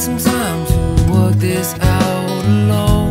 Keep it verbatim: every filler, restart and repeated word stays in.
Some time to work this out alone.